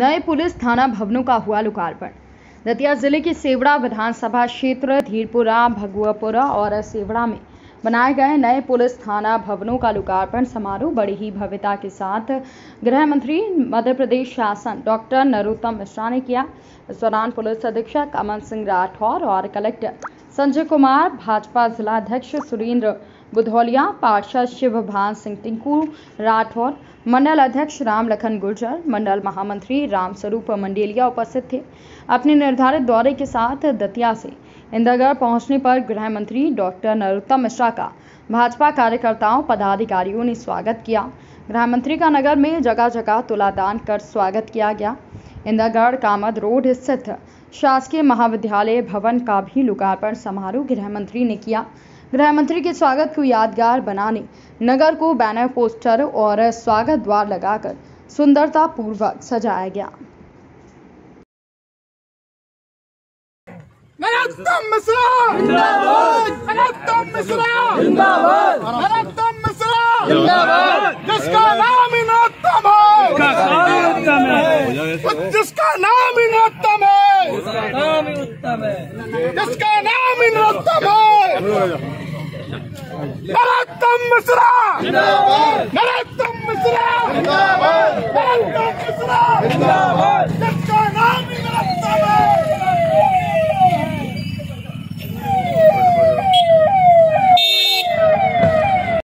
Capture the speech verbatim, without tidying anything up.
नए पुलिस थाना भवनों का हुआ लोकार्पण। दतिया जिले के सेवड़ा विधानसभा क्षेत्र, धीरपुरा, भगुआपुरा और सेवड़ा में बनाए गए नए पुलिस थाना भवनों का लोकार्पण समारोह बड़ी ही भव्यता के साथ गृह मंत्री मध्य प्रदेश शासन डॉक्टर नरोत्तम मिश्रा ने किया। इस दौरान पुलिस अधीक्षक अमन सिंह राठौर और कलेक्टर संजय कुमार, भाजपा जिलाध्यक्ष सुरेंद्र बुधलिया, पार्षद शिव भान सिंह राठौर, मंडल अध्यक्ष रामलखन गुर्जर, मंडल महामंत्री राम स्वरूप मंडेलिया उपस्थित थे। अपने निर्धारित दौरे के साथ दतिया से इंदिरागढ़ पहुंचने पर गृह मंत्री डॉक्टर नरोत्तम मिश्रा का भाजपा कार्यकर्ताओं, पदाधिकारियों ने स्वागत किया। गृह मंत्री का नगर में जगह जगह तुलादान कर स्वागत किया गया। इंदिरागढ़ कामत रोड स्थित शासकीय महाविद्यालय भवन का भी लोकार्पण समारोह गृह मंत्री ने किया। गृह मंत्री के स्वागत को यादगार बनाने नगर को बैनर, पोस्टर और स्वागत द्वार लगाकर सुंदरता पूर्वक सजाया गया। नरोत्तम मिश्रा जिंदाबाद, नरोत्तम मिश्रा जिंदाबाद, नरोत्तम मिश्रा जिंदाबाद। जिसका नाम ही नरोत्तम है, जिसका नाम ही नरोत्तम है, जिसका नाम ही नरोत्तम है। नरोत्तम मिश्रा जिंदाबाद, नरोत्तम मिश्रा जिंदाबाद।